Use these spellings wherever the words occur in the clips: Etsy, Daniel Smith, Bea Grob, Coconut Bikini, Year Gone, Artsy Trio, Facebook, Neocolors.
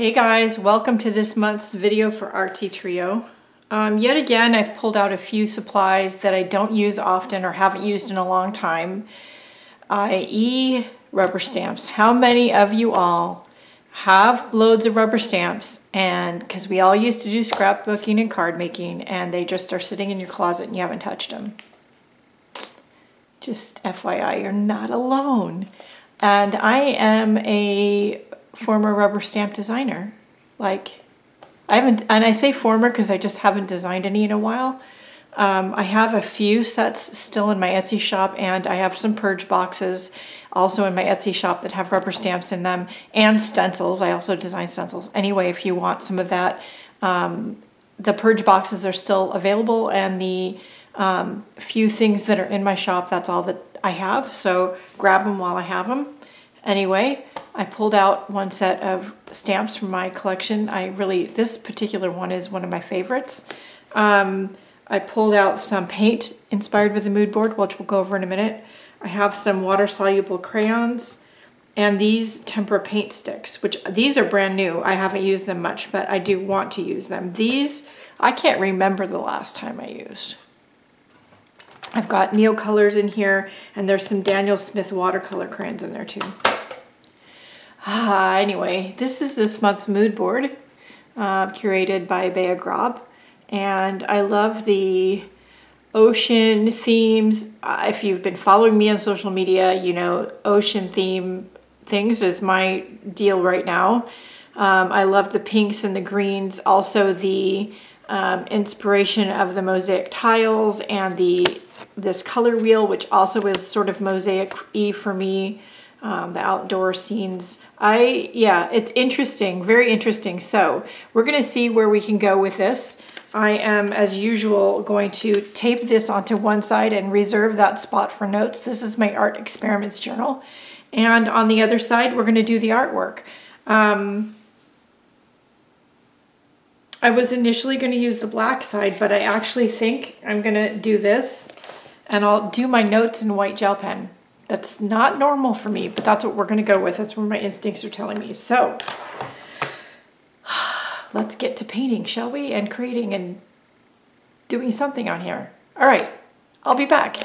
Hey guys, welcome to this month's video for Artsy Trio. Yet again, I've pulled out a few supplies that I don't use often or haven't used in a long time, i.e. rubber stamps. How many of you all have loads of rubber stamps? And because we all used to do scrapbooking and card making, and they just are sitting in your closet and you haven't touched them. Just FYI, you're not alone. And I am a former rubber stamp designer. Like, I haven't, and I say former because I just haven't designed any in a while. I have a few sets still in my Etsy shop, and I have some purge boxes also in my Etsy shop that have rubber stamps in them and stencils. I also design stencils. Anyway, if you want some of that, the purge boxes are still available, and the few things that are in my shop, that's all that I have, so grab them while I have them. Anyway, I pulled out one set of stamps from my collection. This particular one is one of my favorites. I pulled out some paint inspired with the mood board, which we'll go over in a minute. I have some water-soluble crayons and these tempera paint sticks, which these are brand new. I haven't used them much, but I do want to use them. These, I can't remember the last time I used. I've got Neocolors in here, and there's some Daniel Smith watercolor crayons in there too. Anyway, this is this month's mood board, curated by Bea Grob, and I love the ocean themes. If you've been following me on social media, you know ocean theme things is my deal right now. I love the pinks and the greens, also the inspiration of the mosaic tiles and this color wheel, which also is sort of mosaic-y for me, the outdoor scenes. Yeah, it's interesting, very interesting. So we're gonna see where we can go with this. I am, as usual, going to tape this onto one side and reserve that spot for notes. This is my art experiments journal. And on the other side, we're gonna do the artwork. I was initially going to use the black side, but I actually think I'm going to do this, and I'll do my notes in white gel pen. That's not normal for me, but that's what we're going to go with. That's what my instincts are telling me. So let's get to painting, shall we? And creating and doing something on here. All right, I'll be back.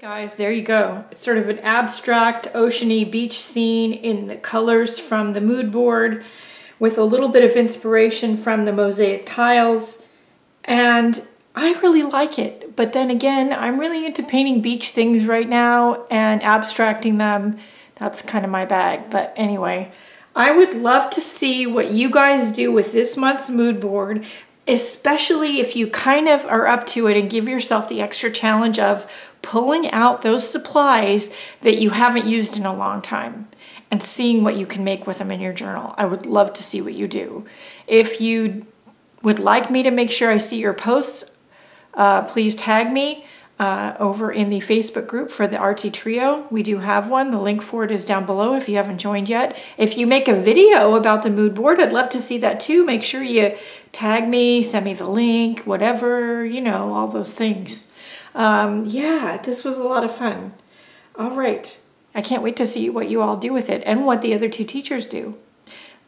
guys, there you go. It's sort of an abstract ocean-y beach scene in the colors from the mood board with a little bit of inspiration from the mosaic tiles. And I really like it. But then again, I'm really into painting beach things right now and abstracting them. That's kind of my bag. But anyway, I would love to see what you guys do with this month's mood board, especially if you kind of are up to it and give yourself the extra challenge of pulling out those supplies that you haven't used in a long time and seeing what you can make with them in your journal. I would love to see what you do. If you would like me to make sure I see your posts, please tag me over in the Facebook group for the Artsy Trio. We do have one. The link for it is down below if you haven't joined yet. If you make a video about the mood board, I'd love to see that too. Make sure you tag me, send me the link, whatever, you know, all those things. Yeah, this was a lot of fun. All right. I can't wait to see what you all do with it and what the other two teachers do.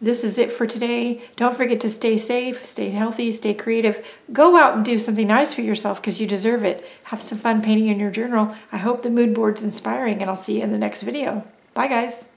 This is it for today. Don't forget to stay safe, stay healthy, stay creative. Go out and do something nice for yourself because you deserve it. Have some fun painting in your journal. I hope the mood board's inspiring, and I'll see you in the next video. Bye, guys.